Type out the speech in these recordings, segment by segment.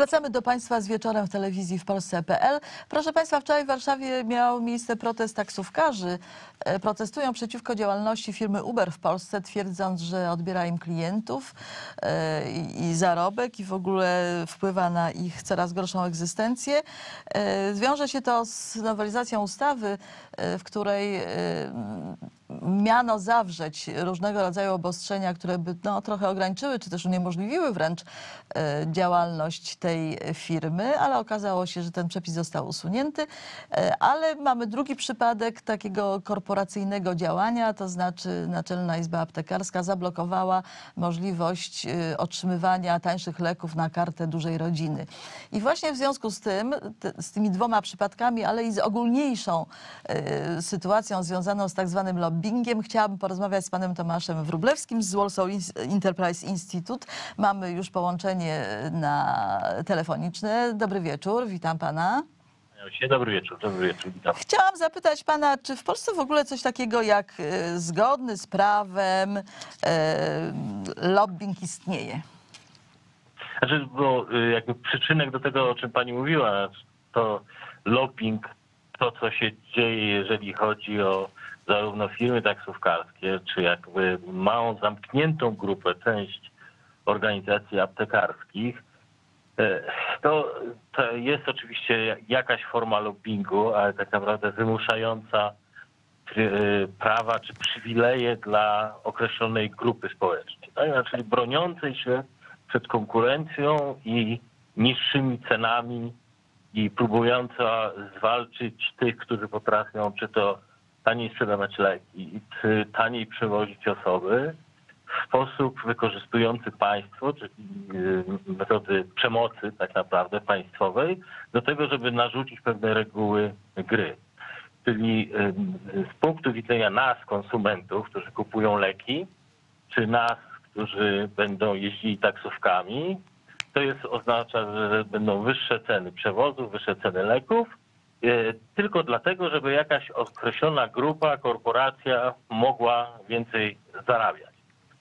Wracamy do Państwa z wieczorem w telewizji w Polsce.pl. Proszę Państwa, wczoraj w Warszawie miał miejsce protest taksówkarzy. Protestują przeciwko działalności firmy Uber w Polsce, twierdząc, że odbiera im klientów i zarobek i w ogóle wpływa na ich coraz gorszą egzystencję. Wiąże się to z nowelizacją ustawy, w której miano zawrzeć różnego rodzaju obostrzenia, które by trochę ograniczyły, czy też uniemożliwiły wręcz działalność tej firmy, ale okazało się, że ten przepis został usunięty. Ale mamy drugi przypadek takiego korporacyjnego działania, to znaczy Naczelna Izba Aptekarska zablokowała możliwość otrzymywania tańszych leków na kartę dużej rodziny. I właśnie w związku z tym, z tymi dwoma przypadkami, ale i z ogólniejszą sytuacją związaną z tak zwanym lobby, chciałabym porozmawiać z panem Tomaszem Wróblewskim z Warsaw Enterprise Institute. Mamy już połączenie telefoniczne. Dobry wieczór, witam pana. Dobry wieczór, witam. Chciałam zapytać pana, czy w Polsce w ogóle coś takiego jak zgodny z prawem lobbying istnieje? Znaczy, bo jakby przyczynek do tego, o czym pani mówiła, to lobbying, to co się dzieje, jeżeli chodzi o zarówno firmy taksówkarskie, czy jakby małą zamkniętą grupę, część organizacji aptekarskich, to jest oczywiście jakaś forma lobbingu, ale tak naprawdę wymuszająca prawa czy przywileje dla określonej grupy społecznej, tak? Czyli broniącej się przed konkurencją i niższymi cenami i próbująca zwalczyć tych, którzy potrafią czy to taniej sprzedawać leki, czy taniej przewozić osoby w sposób wykorzystujący państwo, czyli metody przemocy tak naprawdę państwowej, do tego, żeby narzucić pewne reguły gry. Czyli z punktu widzenia nas, konsumentów, którzy kupują leki, czy nas, którzy będą jeździli taksówkami, to oznacza, że będą wyższe ceny przewozów, wyższe ceny leków, tylko dlatego, żeby jakaś określona grupa, korporacja mogła więcej zarabiać.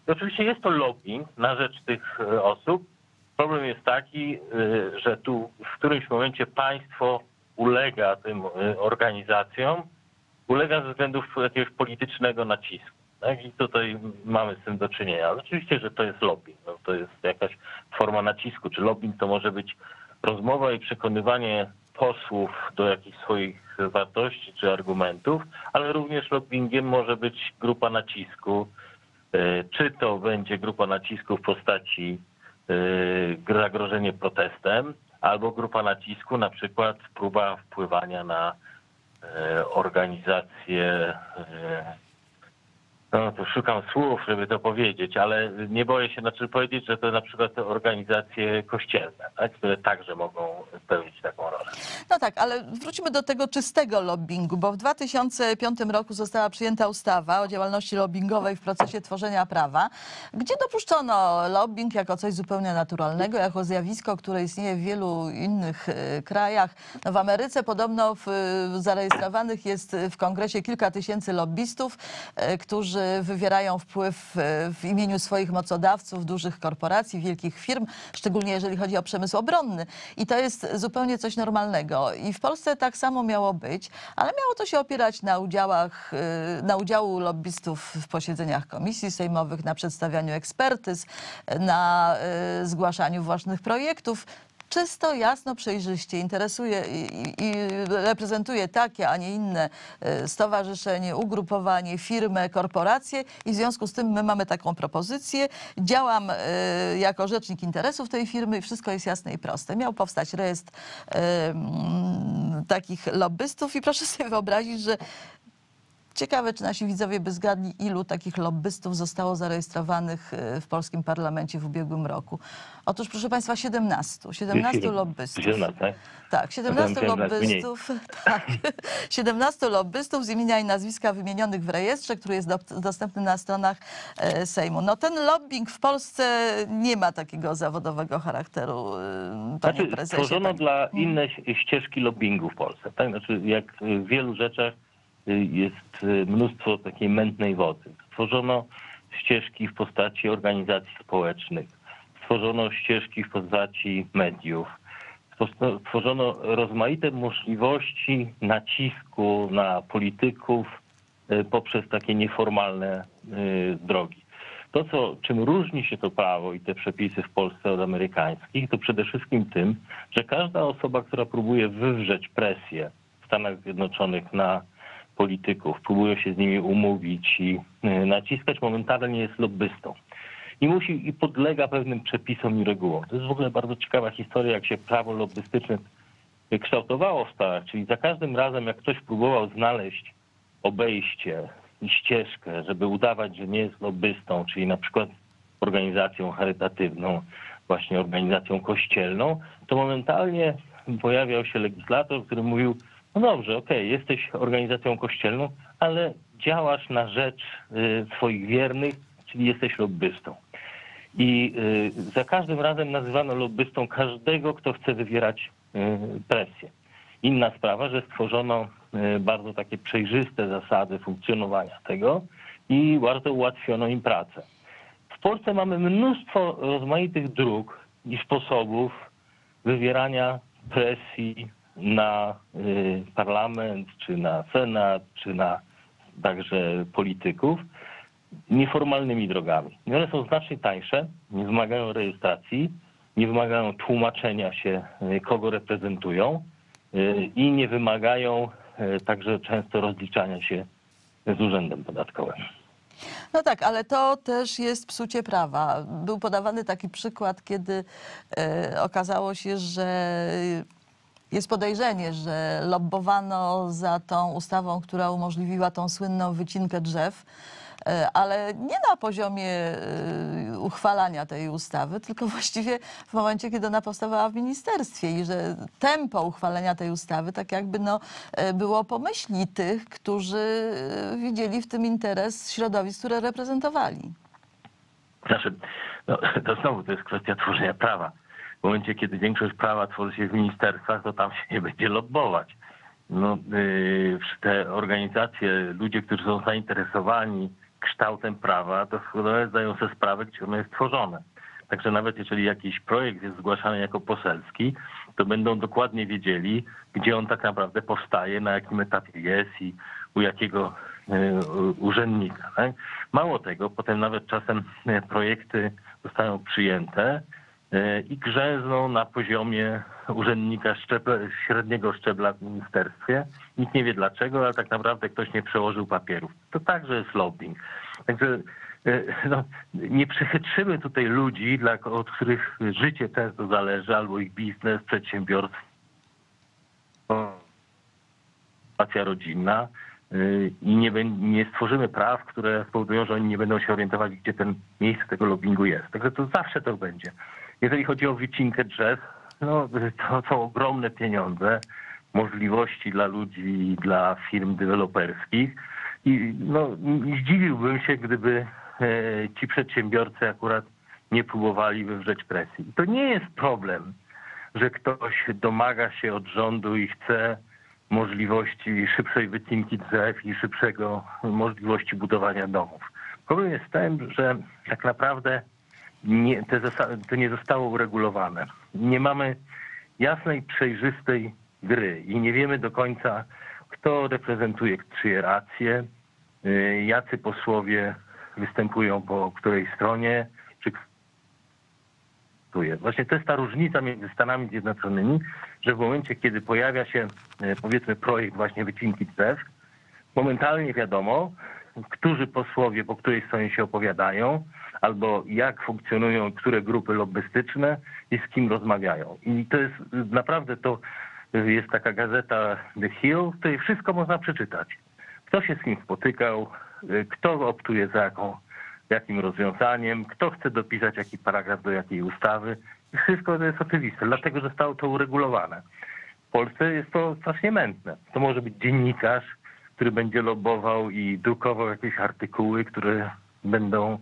I oczywiście jest to lobbying na rzecz tych osób. Problem jest taki, że tu w którymś momencie państwo ulega tym organizacjom, ulega ze względów jakiegoś politycznego nacisku. Tak? I tutaj mamy z tym do czynienia. Oczywiście, że to jest lobbying, no, to jest jakaś forma nacisku, czy lobbying to może być rozmowa i przekonywanie posłów do jakichś swoich wartości czy argumentów, ale również lobbyingiem może być grupa nacisku. Czy to będzie grupa nacisku w postaci zagrożenia protestem, albo grupa nacisku, na przykład próba wpływania na organizację. No to szukam słów, żeby to powiedzieć, ale nie boję się powiedzieć, że to na przykład te organizacje kościelne, tak, które także mogą pełnić taką rolę. No tak, ale wróćmy do tego czystego lobbingu, bo w 2005 roku została przyjęta ustawa o działalności lobbingowej w procesie tworzenia prawa, gdzie dopuszczono lobbying jako coś zupełnie naturalnego, jako zjawisko, które istnieje w wielu innych krajach. No w Ameryce podobno zarejestrowanych jest w kongresie kilka tysięcy lobbystów, którzy wywierają wpływ w imieniu swoich mocodawców, dużych korporacji, wielkich firm, szczególnie jeżeli chodzi o przemysł obronny. I to jest zupełnie coś normalnego. I w Polsce tak samo miało być, ale miało to się opierać na udziału lobbystów w posiedzeniach komisji sejmowych, na przedstawianiu ekspertyz, na zgłaszaniu własnych projektów. Czysto, jasno, przejrzyście interesuje i reprezentuje takie, a nie inne stowarzyszenie, ugrupowanie, firmę, korporacje i w związku z tym my mamy taką propozycję. Działam jako rzecznik interesów tej firmy i wszystko jest jasne i proste. Miał powstać rejestr takich lobbystów i proszę sobie wyobrazić, że ciekawe, czy nasi widzowie by zgadli, ilu takich lobbystów zostało zarejestrowanych w polskim parlamencie w ubiegłym roku. Otóż, proszę państwa, 17 lobbystów. 17, tak, 17 lobbystów. Tak, 17 lobbystów z imienia i nazwiska wymienionych w rejestrze, który jest dostępny na stronach Sejmu. No ten lobbying w Polsce nie ma takiego zawodowego charakteru, panie prezesie. Tworzono dla inne ścieżki lobbingu w Polsce. Tak? Znaczy, jak w wielu rzeczach jest mnóstwo takiej mętnej wody. Stworzono ścieżki w postaci organizacji społecznych, stworzono ścieżki w postaci mediów, stworzono rozmaite możliwości nacisku na polityków poprzez takie nieformalne drogi. To, czym różni się to prawo i te przepisy w Polsce od amerykańskich, to przede wszystkim tym, że każda osoba, która próbuje wywrzeć presję w Stanach Zjednoczonych na polityków, próbuje się z nimi umówić i naciskać, momentalnie jest lobbystą. I musi i podlega pewnym przepisom i regułom. To jest w ogóle bardzo ciekawa historia, jak się prawo lobbystyczne kształtowało w Stanach. Czyli za każdym razem, jak ktoś próbował znaleźć obejście i ścieżkę, żeby udawać, że nie jest lobbystą, czyli na przykład organizacją charytatywną, właśnie organizacją kościelną, to momentalnie pojawiał się legislator, który mówił: no dobrze, okej, jesteś organizacją kościelną, ale działasz na rzecz swoich wiernych, czyli jesteś lobbystą. I za każdym razem nazywano lobbystą każdego, kto chce wywierać presję. Inna sprawa, że stworzono bardzo takie przejrzyste zasady funkcjonowania tego i bardzo ułatwiono im pracę. W Polsce mamy mnóstwo rozmaitych dróg i sposobów wywierania presji na parlament, czy na senat, czy na także polityków nieformalnymi drogami. I one są znacznie tańsze, nie wymagają rejestracji, nie wymagają tłumaczenia się, kogo reprezentują, i nie wymagają także często rozliczania się z urzędem podatkowym. No tak, ale to też jest psucie prawa. Był podawany taki przykład, kiedy okazało się, że jest podejrzenie, że lobbowano za tą ustawą, która umożliwiła tą słynną wycinkę drzew, ale nie na poziomie uchwalania tej ustawy, tylko właściwie w momencie, kiedy ona powstawała w ministerstwie, i że tempo uchwalenia tej ustawy tak jakby było po myśli tych, którzy widzieli w tym interes środowisk, które reprezentowali. Znaczy, to znowu to jest kwestia tworzenia prawa. W momencie, kiedy większość prawa tworzy się w ministerstwach, to tam się nie będzie lobbować. No, te organizacje, ludzie, którzy są zainteresowani kształtem prawa, to zdają sobie sprawę, gdzie ono jest tworzone. Także nawet jeżeli jakiś projekt jest zgłaszany jako poselski, to będą dokładnie wiedzieli, gdzie on tak naprawdę powstaje, na jakim etapie jest i u jakiego urzędnika. Tak? Mało tego, potem nawet czasem projekty zostają przyjęte i grzęzną na poziomie urzędnika średniego szczebla w ministerstwie. Nikt nie wie dlaczego, ale tak naprawdę ktoś nie przełożył papierów. To także jest lobbying. Także no, nie przechytrzymy tutaj ludzi, od których życie często zależy, albo ich biznes, przedsiębiorstwo, sytuacja rodzinna, i nie stworzymy praw, które spowodują, że oni nie będą się orientować, gdzie ten miejsce tego lobbingu jest. Także to zawsze to będzie. Jeżeli chodzi o wycinkę drzew, no, to są ogromne pieniądze, możliwości dla ludzi i dla firm deweloperskich. I no, zdziwiłbym się, gdyby ci przedsiębiorcy akurat nie próbowali wywrzeć presji. I to nie jest problem, że ktoś domaga się od rządu i chce możliwości szybszej wycinki drzew i szybszego możliwości budowania domów. Problem jest z tym, że tak naprawdę to nie zostało uregulowane. Nie mamy jasnej, przejrzystej gry i nie wiemy do końca, kto reprezentuje czyje racje, jacy posłowie występują po której stronie, czy właśnie to jest ta różnica między Stanami Zjednoczonymi, że w momencie, kiedy pojawia się, powiedzmy, projekt właśnie wycinki drzew, momentalnie wiadomo, którzy posłowie po której stronie się opowiadają, albo jak funkcjonują które grupy lobbystyczne i z kim rozmawiają. I to jest naprawdę, to jest taka gazeta The Hill, w której wszystko można przeczytać. Kto się z kim spotykał, kto optuje za jakim rozwiązaniem, kto chce dopisać jaki paragraf do jakiej ustawy. Wszystko to jest oczywiste, dlatego że zostało to uregulowane. W Polsce jest to strasznie mętne. To może być dziennikarz, który będzie lobbował i drukował jakieś artykuły, które będą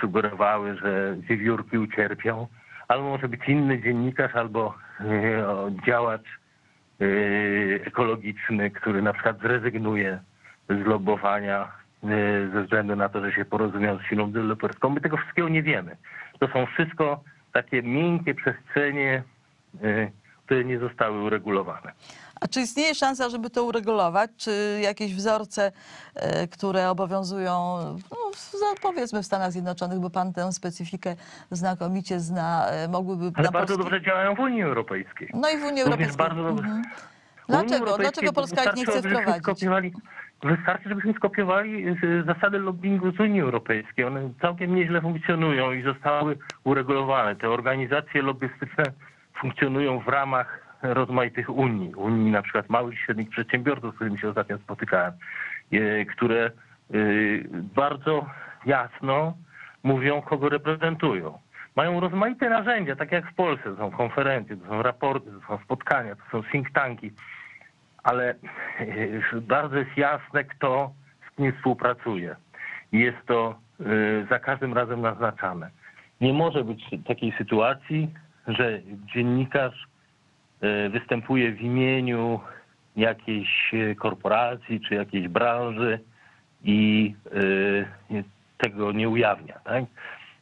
sugerowały, że wiewiórki ucierpią. Albo może być inny dziennikarz, albo działacz ekologiczny, który na przykład zrezygnuje z lobbowania ze względu na to, że się porozumiał z firmą deweloperską. My tego wszystkiego nie wiemy. To są wszystko takie miękkie przestrzenie, nie zostały uregulowane. A czy istnieje szansa, żeby to uregulować? Czy jakieś wzorce, które obowiązują, no, powiedzmy w Stanach Zjednoczonych, bo pan tę specyfikę znakomicie zna, mogłyby... Ale bardzo dobrze działają w Unii Europejskiej. No i w Unii Europejskiej. Bardzo dobrze. Mhm. Dlaczego? Dlaczego Polska ich nie chce wprowadzić? Wystarczy, żebyśmy skopiowali zasady lobbingu z Unii Europejskiej. One całkiem nieźle funkcjonują i zostały uregulowane. Te organizacje lobbystyczne funkcjonują w ramach rozmaitych unii. Unii na przykład małych i średnich przedsiębiorców, z którymi się ostatnio spotykałem, które bardzo jasno mówią, kogo reprezentują. Mają rozmaite narzędzia, tak jak w Polsce. To są konferencje, to są raporty, to są spotkania, to są think tanki. Ale bardzo jest jasne, kto z kim współpracuje. Jest to za każdym razem naznaczane. Nie może być takiej sytuacji, że dziennikarz występuje w imieniu jakiejś korporacji czy jakiejś branży i tego nie ujawnia. Tak?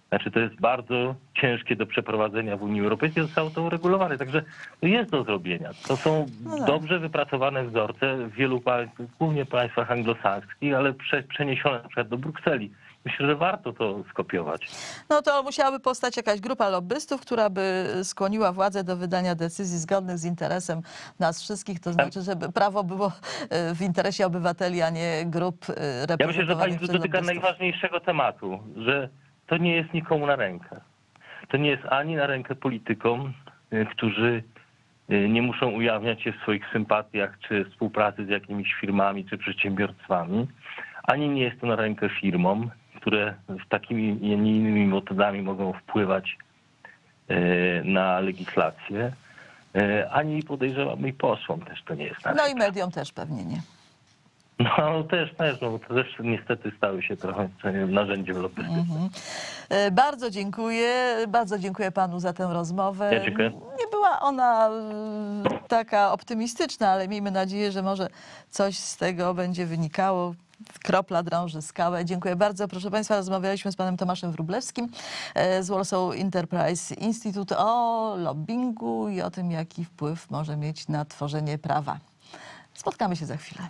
Znaczy, to jest bardzo ciężkie do przeprowadzenia w Unii Europejskiej, zostało to uregulowane. Także jest do zrobienia. To są dobrze wypracowane wzorce w wielu państwach, głównie państwach anglosaskich, ale przeniesione na przykład do Brukseli. Myślę, że warto to skopiować. No to musiałaby powstać jakaś grupa lobbystów, która by skłoniła władzę do wydania decyzji zgodnych z interesem nas wszystkich, to znaczy, żeby prawo było w interesie obywateli, a nie grup reprezentowanych. Ja myślę, że pani dotyka najważniejszego tematu, że to nie jest nikomu na rękę. To nie jest ani na rękę politykom, którzy nie muszą ujawniać się w swoich sympatiach czy współpracy z jakimiś firmami czy przedsiębiorstwami, ani nie jest to na rękę firmom, które z takimi i innymi metodami mogą wpływać na legislację, ani podejrzewam i posłom też to nie jest na rękę. No i mediom też pewnie nie. No też, no bo to też niestety stały się trochę narzędziem lobbystycznym. Bardzo dziękuję panu za tę rozmowę. Ja dziękuję. Nie była ona taka optymistyczna, ale miejmy nadzieję, że może coś z tego będzie wynikało. Kropla drąży skałę. Dziękuję bardzo. Proszę państwa, rozmawialiśmy z panem Tomaszem Wróblewskim z Warsaw Enterprise Institute o lobbingu i o tym, jaki wpływ może mieć na tworzenie prawa. Spotkamy się za chwilę.